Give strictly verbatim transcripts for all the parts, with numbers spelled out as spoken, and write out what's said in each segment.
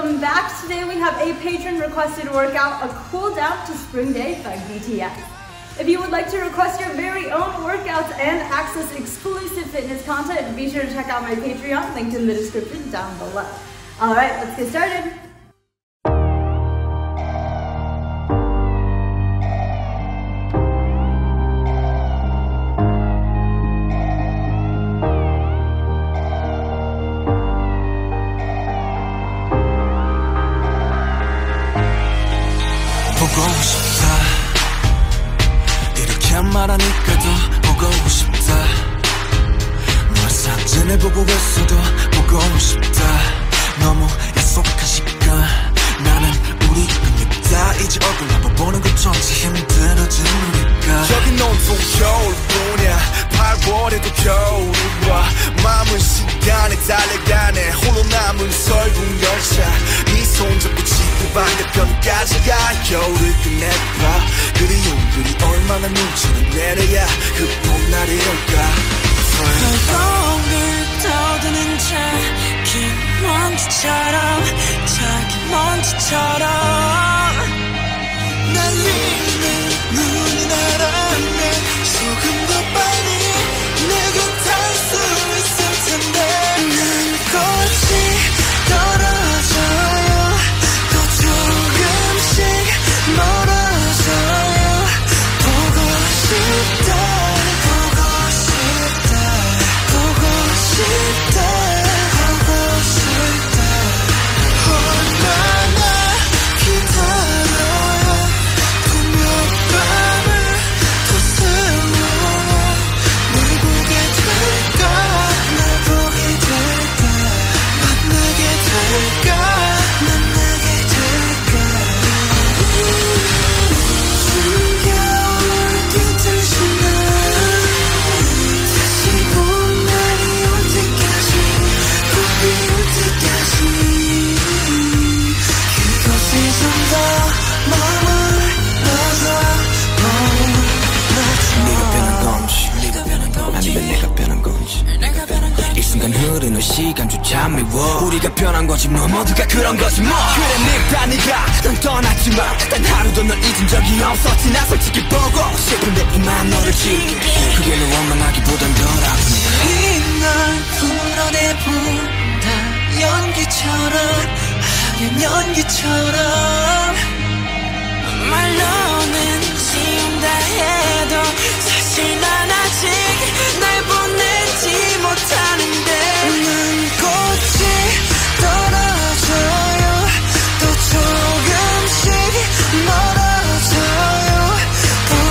welcome back. Today we have a patron requested workout, a cool down to Spring Day by B T S. If you would like to request your very own workouts and access exclusive fitness content, be sure to check out my Patreon, linked in the description down below. All right, let's get started. 보고 싶다 이렇게 말하니까 더 보고 싶다 널 사진을 보고 있어도 보고 싶다 너무 약속한 시간 나는 우리 끝났다 이제 얼굴 한번 보는 것조차 힘들어진 우리가 여긴 온통 겨울뿐이야 팔월에도 겨울이 와 마음은 시간에 달려가네 홀로 남은 설국 열차 손잡고 지구 반대편까지 가 겨울을 끝내봐 그리움들이 얼마나 눈치를 내려야 그 봄날이 올까 허공을 떠드는 자기 먼지처럼 자기 먼지처럼 날리는 눈이 날아내 조금 더 빨리 내가 탈 수 있을 텐데 난 꽃이 떨어 흐르는 시간조차 미워 우리가 변한 거지 뭐 모두가 그런 거지 뭐 그래 네가 네가 난 떠났지만 단 하루도 널 잊은 적이 없었지 나 솔직히 보고 싶은데 이만 너를 지울게 그게 널 원망하기보단 더 아프니까 이날 풀어내본다 연기처럼 하얀 연기처럼 말로는 지운다 해도 사실 난 아직 날 보내지 못하는데 떨어져요 또 조금씩 멀어져요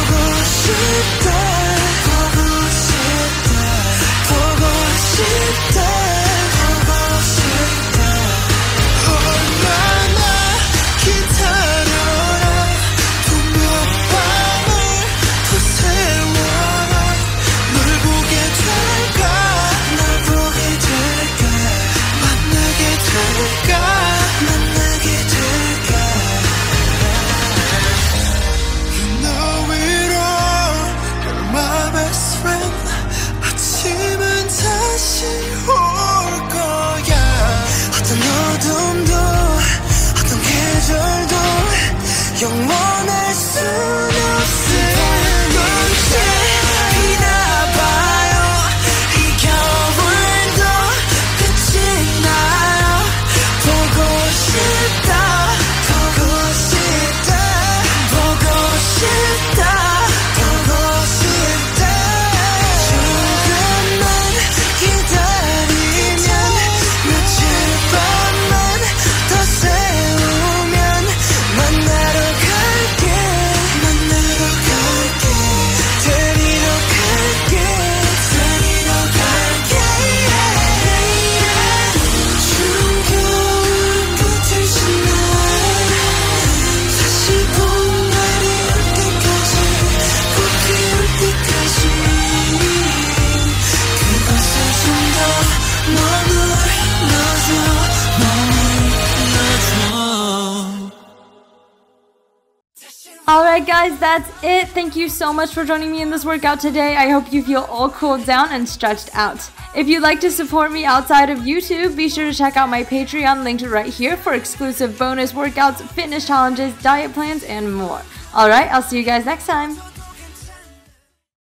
guys, that's it. Thank you so much for joining me in this workout today. I hope you feel all cooled down and stretched out. If you'd like to support me outside of YouTube, be sure to check out my Patreon linked right here for exclusive bonus workouts, fitness challenges, diet plans, and more. Alright, I'll see you guys next time.